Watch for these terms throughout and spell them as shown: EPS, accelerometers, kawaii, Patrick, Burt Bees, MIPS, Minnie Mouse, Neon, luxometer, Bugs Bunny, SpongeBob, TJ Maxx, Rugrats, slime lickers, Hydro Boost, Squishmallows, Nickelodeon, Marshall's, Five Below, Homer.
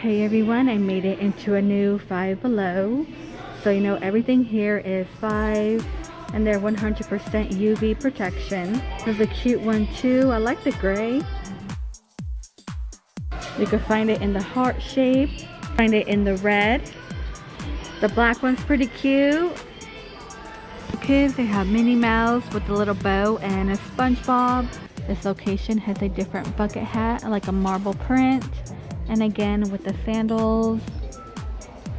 Hey everyone, I made it into a new Five Below. So you know everything here is Five and they're 100% UV protection. There's a cute one too. I like the gray. You can find it in the heart shape, find it in the red. The black one's pretty cute. The kids, they have Minnie Mouse with a little bow and a SpongeBob. This location has a different bucket hat, like a marble print. And again with the sandals,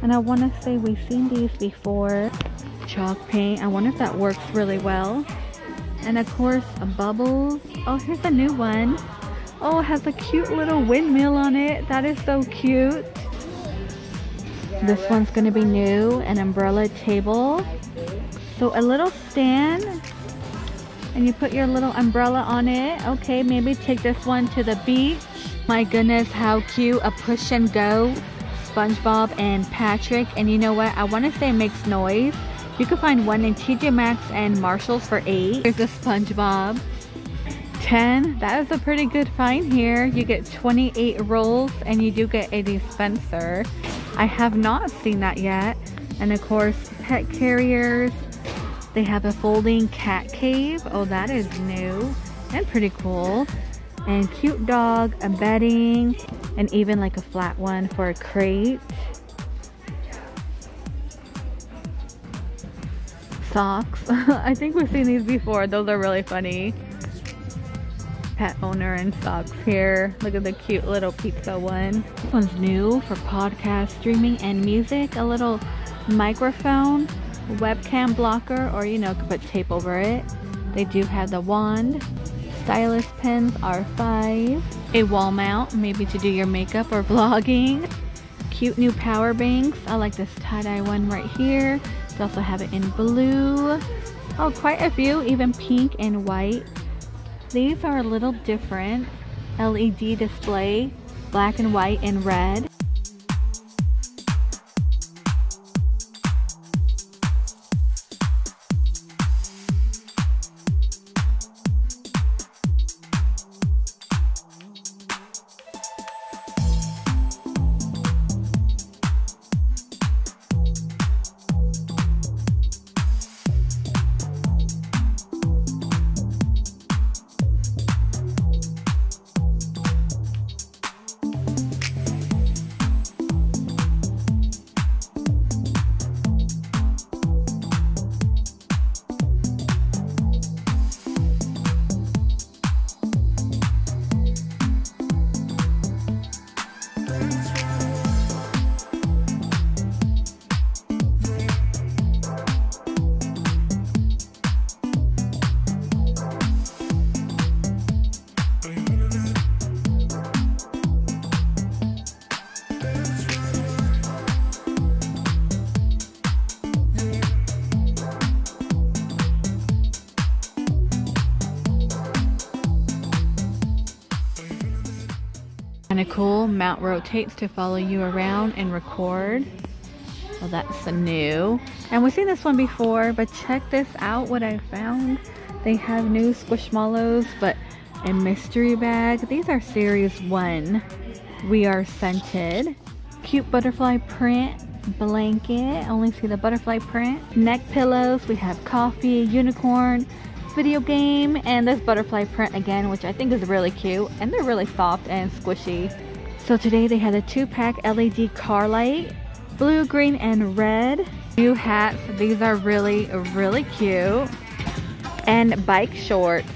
and I want to say we've seen these before. Chalk paint, I wonder if that works really well. And of course bubbles. Oh, here's a new one. Oh, it has a cute little windmill on it. That is so cute. This one's going to be new. An umbrella table, so a little stand and you put your little umbrella on it. Okay, maybe take this one to the beach. My goodness, how cute. A push and go SpongeBob and Patrick. And you know what, I want to say it makes noise. You can find one in TJ Maxx and Marshall's for $8. Here's a SpongeBob. $10. That is a pretty good find here. You get 28 rolls and you do get a dispenser. I have not seen that yet. And of course pet carriers. They have a folding cat cave. Oh, that is new and pretty cool. And cute dog, a bedding, and even like a flat one for a crate. Socks. I think we've seen these before. Those are really funny. Pet owner and socks here. Look at the cute little pizza one. This one's new for podcast streaming and music. A little microphone, webcam blocker, or you know, could put tape over it. They do have the wand. Stylus pens are $5. A wall mount, maybe to do your makeup or vlogging. Cute new power banks. I like this tie-dye one right here. They also have it in blue. Oh, quite a few, even pink and white. These are a little different. LED display, black and white and red. Cool, mount rotates to follow you around and record. Well, that's new, and we've seen this one before, but check this out what I found. They have new Squishmallows, but a mystery bag. These are series 1. We are scented. Cute butterfly print blanket. Only see the butterfly print. Neck pillows. We have coffee, unicorn, video game, and this butterfly print again, which I think is really cute, and they're really soft and squishy. So today they had a 2-pack LED car light, blue, green, and red. New hats. These are really cute. And bike shorts.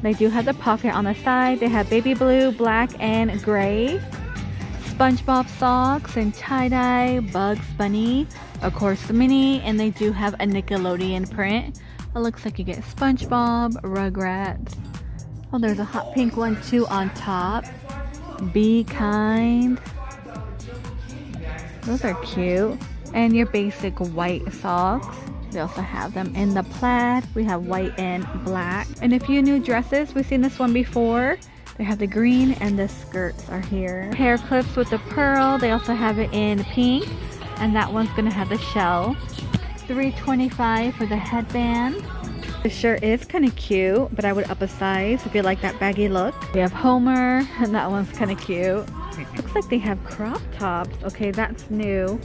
They do have the pocket on the side. They have baby blue, black, and gray. SpongeBob socks and tie-dye. Bugs Bunny, of course Minnie, and they do have a Nickelodeon print. It looks like you get SpongeBob, Rugrats. Oh, there's a hot pink one too on top. Be kind. Those are cute. And your basic white socks. They also have them in the plaid. We have white and black. And a few new dresses. We've seen this one before. They have the green and the skirts are here. Hair clips with the pearl. They also have it in pink. And that one's gonna have the shell. $3.25 for the headband. The shirt is kind of cute, but I would up a size if you like that baggy look. We have Homer, and that one's kind of cute. looks like they have crop tops. Okay, that's new.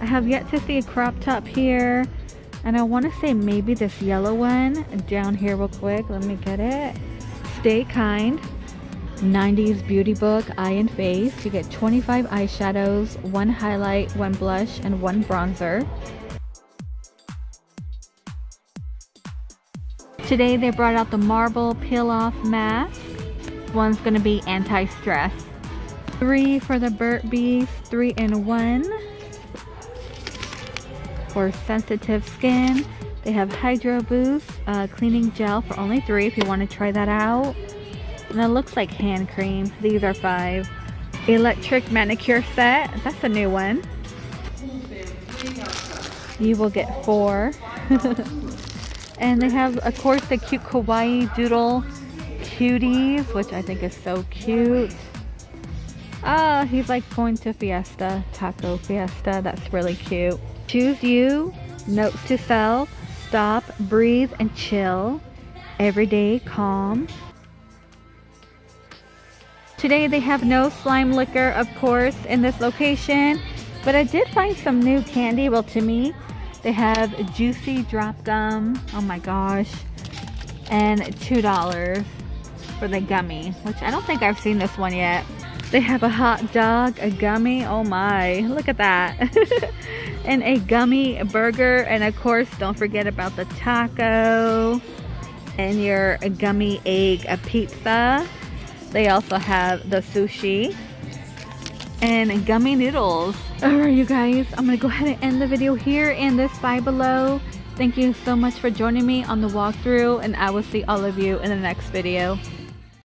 I have yet to see a crop top here. And I want to say maybe this yellow one down here real quick. Let me get it. Stay Kind. 90s beauty book, eye and face. You get 25 eyeshadows, one highlight, one blush, and one bronzer. Today they brought out the marble peel-off mask. One's going to be anti-stress. 3 for the Burt Bees, 3-in-1. For sensitive skin, they have Hydro Boost cleaning gel for only 3 if you want to try that out. And it looks like hand cream. These are 5. Electric manicure set. That's a new one. You will get 4. And they have, of course, the cute kawaii doodle cuties, which I think is so cute. Ah, he's like going to Fiesta, Taco Fiesta. That's really cute. Choose You, Notes to Self, Stop, Breathe, and Chill, Everyday Calm. Today they have no slime liquor, of course, in this location, but I did find some new candy, well, to me. They have Juicy Drop Gum, oh my gosh, and $2 for the gummy, which I don't think I've seen this one yet. They have a hot dog, a gummy, oh my, look at that. And a gummy burger, and of course, don't forget about the taco, and your gummy egg pizza. They also have the sushi, and gummy noodles. Alright you guys, I'm gonna go ahead and end the video here in this Five Below. Thank you so much for joining me on the walkthrough, and I will see all of you in the next video.